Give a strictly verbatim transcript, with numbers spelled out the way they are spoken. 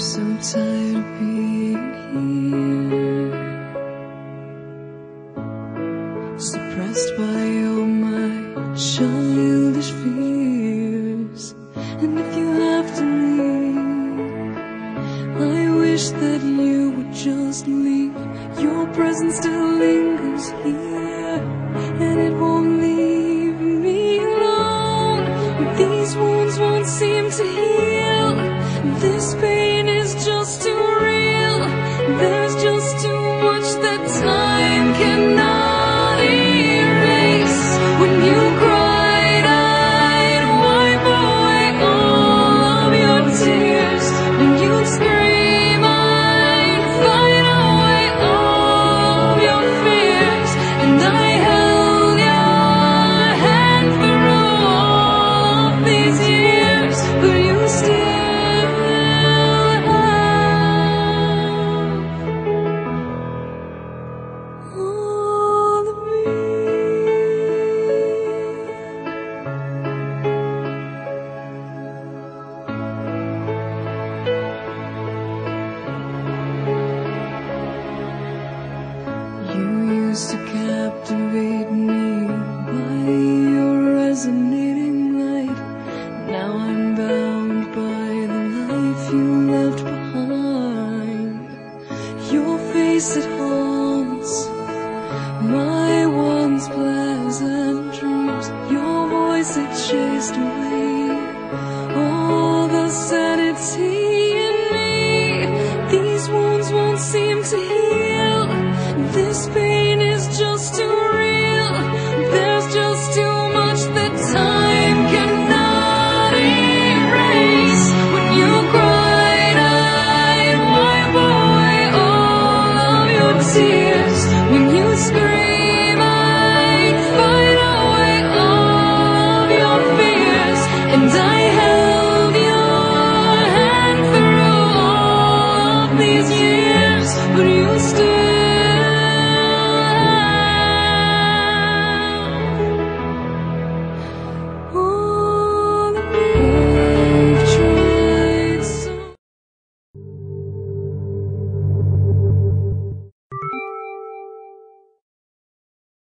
so tired of being here, suppressed by all my childish fears. And if you have to leave, I wish that you would just leave. Your presence still lingers here, and it won't leave me alone. But these wounds won't seem to heal. This pain is just too real. There's just too much that time cannot erase. When you cried, I'd wipe away all of your tears. When you'd scream, I'd fight away all of your fears. And I held your hand through all of these years, but you still used to captivate me by your resonating light. Now I'm bound by the life you left behind. Your face, it haunts my once pleasant dreams. Your voice, it chased away all the sanity in me. These wounds won't seem to heal.